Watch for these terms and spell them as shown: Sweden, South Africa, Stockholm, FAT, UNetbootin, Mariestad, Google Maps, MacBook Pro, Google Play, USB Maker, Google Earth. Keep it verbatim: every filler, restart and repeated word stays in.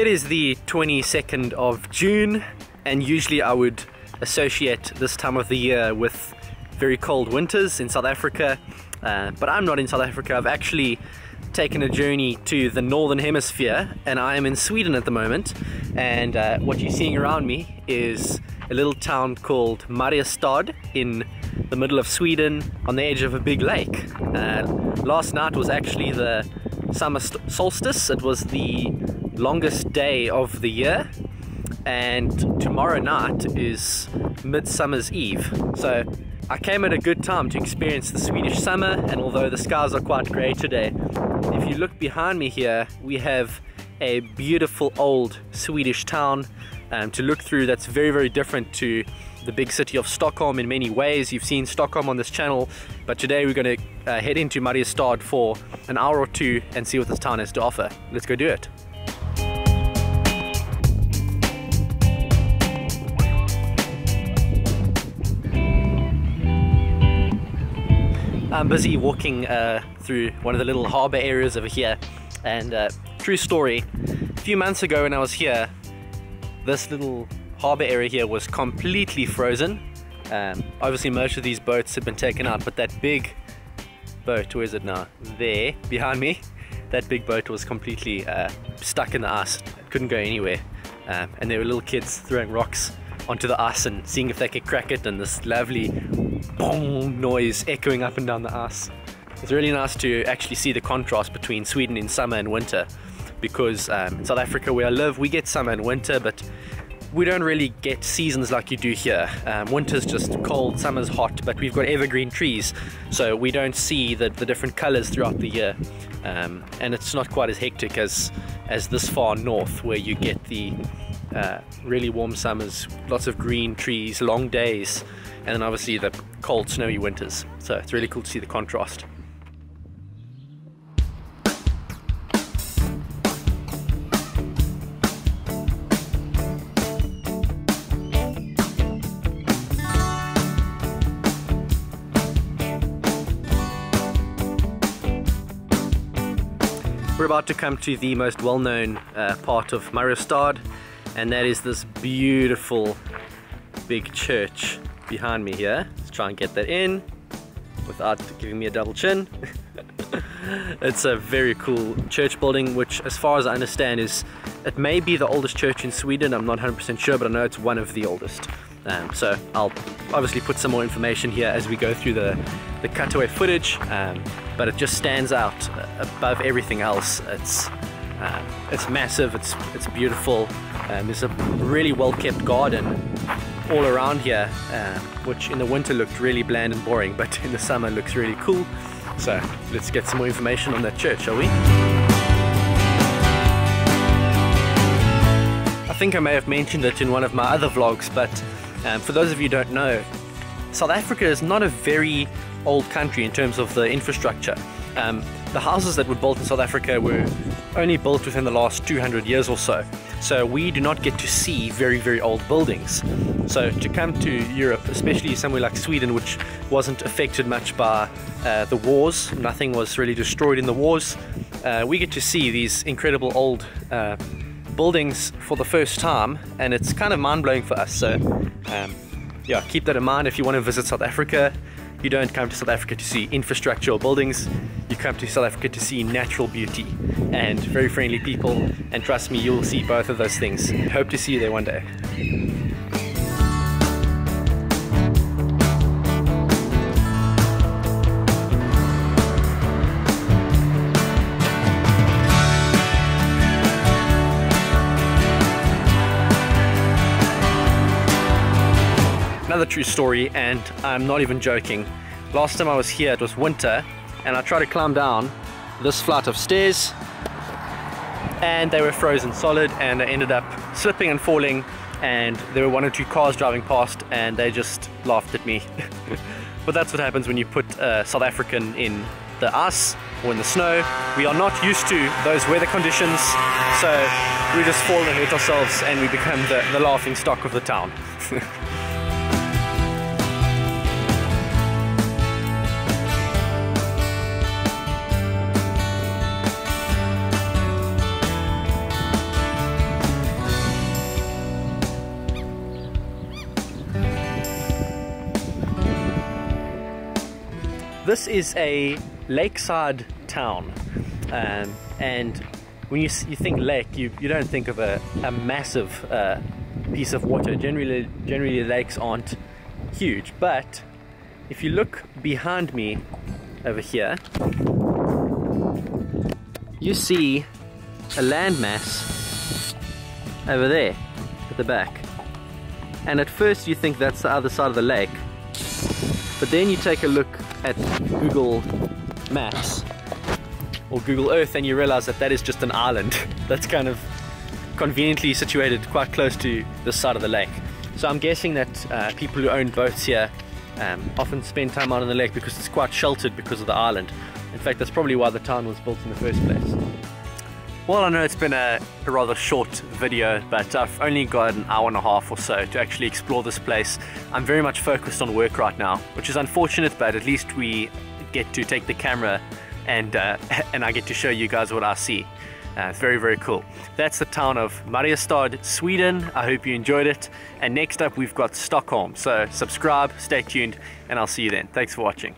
It is the twenty-second of June, and usually I would associate this time of the year with very cold winters in South Africa, uh, but I'm not in South Africa. I've actually taken a journey to the northern hemisphere, and I am in Sweden at the moment, and uh, what you're seeing around me is a little town called Mariestad in the middle of Sweden on the edge of a big lake. Uh, last night was actually the summer solstice. It was the longest day of the year, and tomorrow night is Midsummer's Eve. So I came at a good time to experience the Swedish summer, and although the skies are quite grey today, if you look behind me here, we have a beautiful old Swedish town um, to look through that's very, very different to the big city of Stockholm in many ways. You've seen Stockholm on this channel, but today we're going to uh, head into Mariestad for an hour or two and see what this town has to offer. Let's go do it. I'm busy walking uh, through one of the little harbour areas over here, and uh, true story, a few months ago when I was here, this little harbour area here was completely frozen. Um, obviously most of these boats had been taken out, but that big boat, where is it now? There, behind me, that big boat was completely uh, stuck in the ice. It couldn't go anywhere, um, and there were little kids throwing rocks onto the ice and seeing if they could crack it, and this lovely boom noise echoing up and down the ice. It's really nice to actually see the contrast between Sweden in summer and winter, because um, in South Africa where I live, we get summer and winter, but we don't really get seasons like you do here. Um, winter's just cold, summer's hot, but we've got evergreen trees, so we don't see the, the different colors throughout the year, um, and it's not quite as hectic as as this far north, where you get the uh, really warm summers, lots of green trees, long days, and then obviously the cold, snowy winters. So it's really cool to see the contrast. We're about to come to the most well-known uh, part of Mariestad, and that is this beautiful big church behind me here. Let's try and get that in without giving me a double chin. It's a very cool church building, which as far as I understand is, it may be the oldest church in Sweden. I'm not one hundred percent sure, but I know it's one of the oldest. Um, so I'll obviously put some more information here as we go through the, the cutaway footage, um, but it just stands out above everything else. It's um, it's massive, it's, it's beautiful, um, there's a really well-kept garden all around here, uh, which in the winter looked really bland and boring, but in the summer looks really cool. So let's get some more information on that church, shall we? I think I may have mentioned it in one of my other vlogs, but um, for those of you who don't know, South Africa is not a very old country in terms of the infrastructure. Um, the houses that were built in South Africa were only built within the last two hundred years or so. So we do not get to see very, very old buildings. So to come to Europe, especially somewhere like Sweden, which wasn't affected much by uh, the wars, nothing was really destroyed in the wars, uh, we get to see these incredible old uh, buildings for the first time, and it's kind of mind-blowing for us. So um, yeah, keep that in mind if you want to visit South Africa. You don't come to South Africa to see infrastructure or buildings, you come to South Africa to see natural beauty and very friendly people, and trust me, you'll see both of those things. Hope to see you there one day. Another true story, and I'm not even joking. Last time I was here, it was winter, and I tried to climb down this flight of stairs, and they were frozen solid, and I ended up slipping and falling, and there were one or two cars driving past, and they just laughed at me. But that's what happens when you put a South African in the ice or in the snow. We are not used to those weather conditions, so we just fall and hurt ourselves, and we become the, the laughing stock of the town. this is a lakeside town, um, and when you, you think lake, you, you don't think of a, a massive uh, piece of water. Generally, generally lakes aren't huge, but if you look behind me over here, you see a landmass over there at the back. And at first you think that's the other side of the lake, but then you take a look at Google Maps or Google Earth and you realize that that is just an island that's kind of conveniently situated quite close to this side of the lake. So I'm guessing that uh, people who own boats here um, often spend time out on the lake because it's quite sheltered because of the island. In fact, that's probably why the town was built in the first place. Well, I know it's been a, a rather short video, but I've only got an hour and a half or so to actually explore this place. I'm very much focused on work right now, which is unfortunate, but at least we get to take the camera and, uh, and I get to show you guys what I see. Uh, it's very, very cool. That's the town of Mariestad, Sweden. I hope you enjoyed it. And next up, we've got Stockholm. So subscribe, stay tuned, and I'll see you then. Thanks for watching.